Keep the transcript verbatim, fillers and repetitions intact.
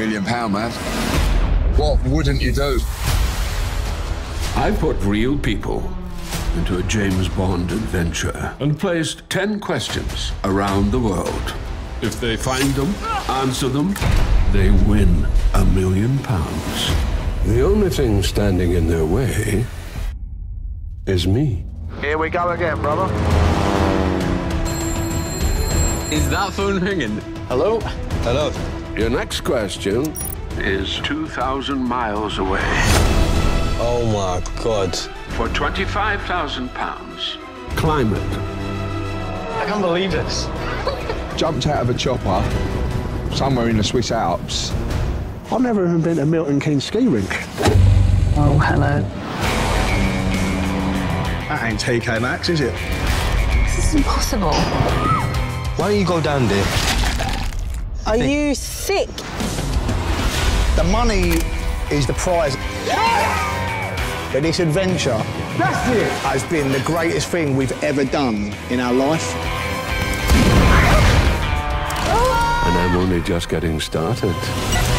million pound man. What wouldn't you do? I put real people into a James Bond adventure and placed ten questions around the world. If they find them, answer them, they win a million pounds. The only thing standing in their way is me. Here we go again, brother. Is that phone ringing? Hello? Hello. Your next question is two thousand miles away. Oh my God. For twenty-five thousand pounds. Climb it. I can't believe this. Jumped out of a chopper somewhere in the Swiss Alps. I've never even been to Milton Keynes ski rink. Oh, hello. That ain't T K Maxx, is it? This is impossible. Why don't you go down there? Are you sick? The money is the prize. Yeah! But this adventure, that's it, has been the greatest thing we've ever done in our life. And I'm only just getting started.